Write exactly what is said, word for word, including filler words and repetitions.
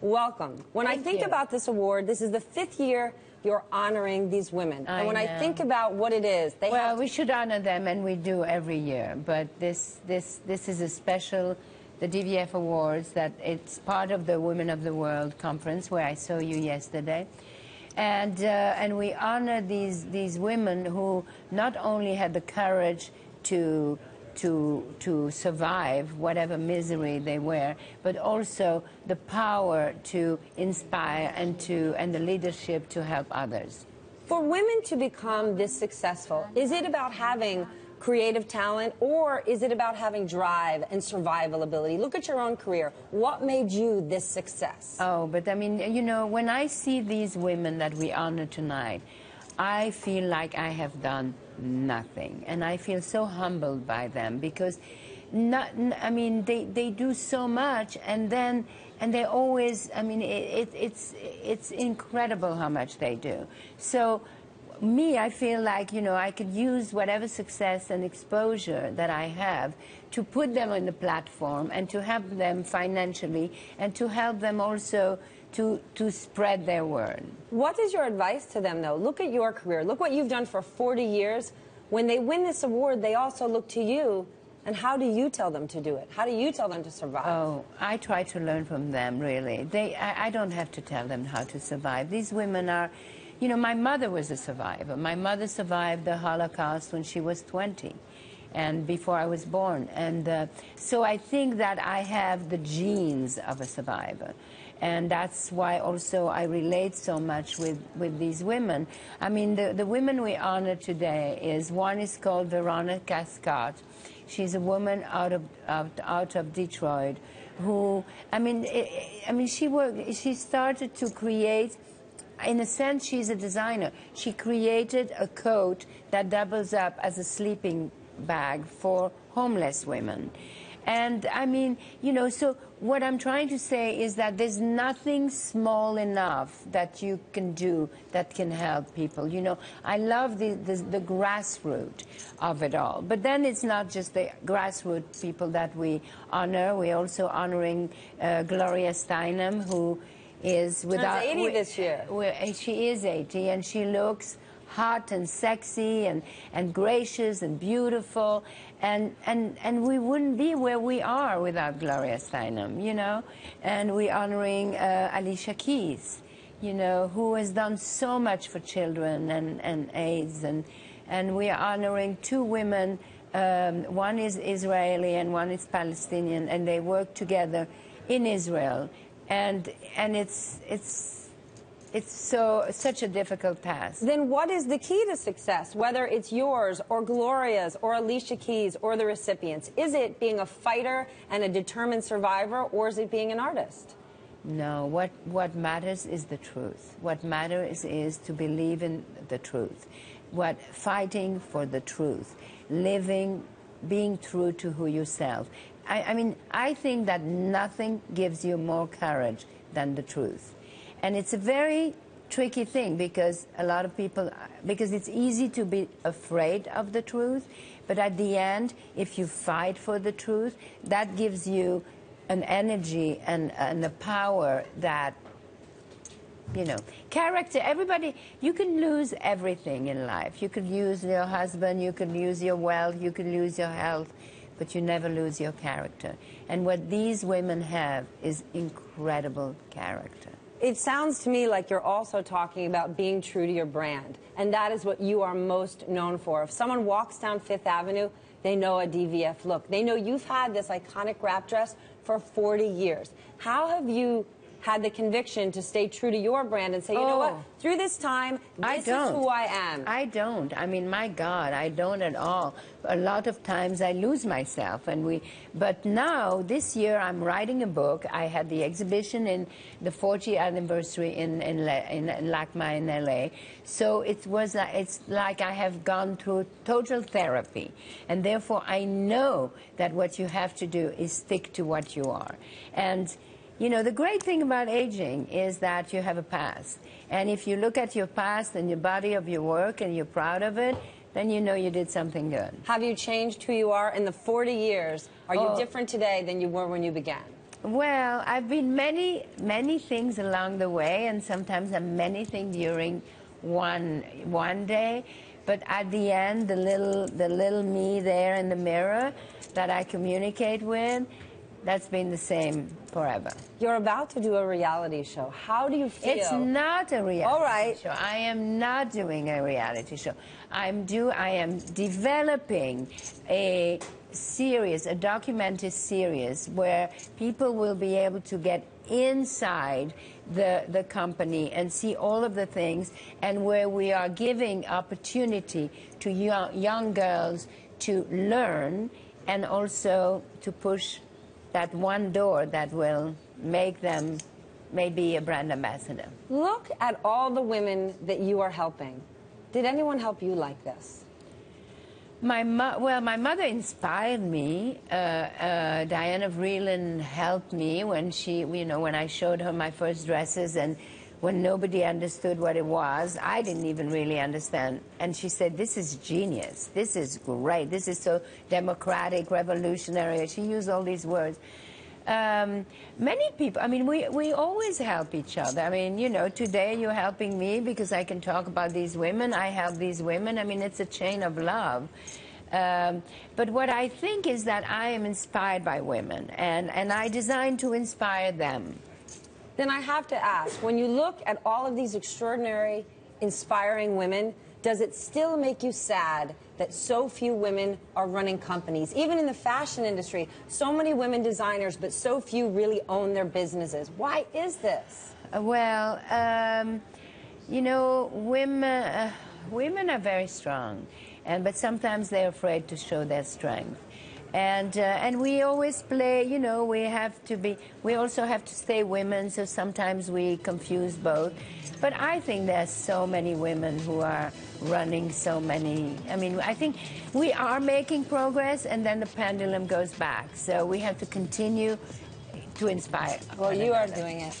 welcome. When Thank I think you. about this award, this is the fifth year you're honoring these women. I and when know. I think about what it is, they well, have we should honor them, and we do every year. But this, this, this is a special. The D V F Awards, that it's part of the Women of the World Conference, where I saw you yesterday, and uh, and we honor these these women who not only had the courage to to to survive whatever misery they were, but also the power to inspire and to and the leadership to help others. For women to become this successful, is it about having creative talent, or is it about having drive and survival ability? Look at your own career. What made you this success? Oh, but I mean, you know, when I see these women that we honor tonight, I feel like I have done nothing. And I feel so humbled by them, because, not, I mean, they, they do so much, and then, and they always, I mean, it, it, it's, it's incredible how much they do. So, me, I feel like, you know, I could use whatever success and exposure that I have to put them on the platform and to help them financially and to help them also to, to spread their word. What is your advice to them, though? Look at your career. Look what you've done for forty years. When they win this award, they also look to you. And how do you tell them to do it? How do you tell them to survive? Oh, I try to learn from them, really. They, I, I don't have to tell them how to survive. These women are... You know, my mother was a survivor. My mother survived the Holocaust when she was twenty, and before I was born. And uh, so I think that I have the genes of a survivor. And that's why also I relate so much with, with these women. I mean, the, the women we honor today is, one is called Veronica Cascard. She's a woman out of, out, out of Detroit who, I mean, it, I mean she, worked, she started to create. In a sense, she's a designer. She created a coat that doubles up as a sleeping bag for homeless women. And, I mean, you know, so what I'm trying to say is that there's nothing small enough that you can do that can help people. You know, I love the, the, the grassroots of it all. But then it's not just the grassroots people that we honor. We're also honoring uh, Gloria Steinem, who... is without eighty we, this year. We, she is eighty, and she looks hot and sexy and and gracious and beautiful, and and and we wouldn't be where we are without Gloria Steinem, you know. And we're honoring uh, Alicia Keys, you know, who has done so much for children and and AIDS, and and we are honoring two women. Um, one is Israeli and one is Palestinian, and they work together in Israel. And and it's it's it's so such a difficult task. Then what is the key to success? Whether it's yours or Gloria's or Alicia Keys or the recipients, is it being a fighter and a determined survivor, or is it being an artist? No. What what matters is the truth. What matters is to believe in the truth. What fighting for the truth, living, being true to who yourself. I, I mean, I think that nothing gives you more courage than the truth. And it's a very tricky thing, because a lot of people, because it's easy to be afraid of the truth, but at the end, if you fight for the truth, that gives you an energy and, and the power that, you know, character, everybody, you can lose everything in life. You could lose your husband, you could lose your wealth, you could lose your health, but you never lose your character. And what these women have is incredible character. It sounds to me like you're also talking about being true to your brand, and that is what you are most known for. If someone walks down Fifth Avenue, they know a D V F look. They know you've had this iconic wrap dress for forty years. How have you had the conviction to stay true to your brand and say, you oh, know what, through this time, this is who I am? I don't. I mean, my God, I don't at all. A lot of times I lose myself. and we. But now, this year, I'm writing a book. I had the exhibition in the fortieth anniversary in, in, in, in LACMA in L A. So it was, it's like I have gone through total therapy. And therefore, I know that what you have to do is stick to what you are. And you know, the great thing about aging is that you have a past. And if you look at your past and your body of your work and you're proud of it, then you know you did something good. Have you changed who you are in the forty years? Are oh. you different today than you were when you began? Well, I've been many, many things along the way, and sometimes many things during one one day. But at the end, the little the little me there in the mirror that I communicate with, that's been the same forever. You're about to do a reality show. How do you feel? It's not a reality All right. show. I am not doing a reality show. I'm do. I am developing a series, a documentary series, where people will be able to get inside the the company and see all of the things, and where we are giving opportunity to young, young girls to learn and also to push that one door that will make them maybe a brand ambassador. Look at all the women that you are helping. Did anyone help you like this? My mo well, my mother inspired me. Uh, uh, Diana Vreeland helped me when she, you know, when I showed her my first dresses and when nobody understood what it was. I didn't even really understand. And she said, this is genius. This is great. This is so democratic, revolutionary. She used all these words. Um, many people, I mean, we, we always help each other. I mean, you know, today you're helping me because I can talk about these women. I help these women. I mean, it's a chain of love. Um, but what I think is that I am inspired by women, and, and I design to inspire them. Then I have to ask, when you look at all of these extraordinary, inspiring women, does it still make you sad that so few women are running companies? Even in the fashion industry, so many women designers, but so few really own their businesses. Why is this? Well, um, you know, women, uh, women are very strong, and but sometimes they're afraid to show their strength. And, uh, and we always play, you know, we have to be, we also have to stay women, so sometimes we confuse both. But I think there's so many women who are running so many, I mean, I think we are making progress, and then the pendulum goes back. So we have to continue to inspire. Well, you are doing it.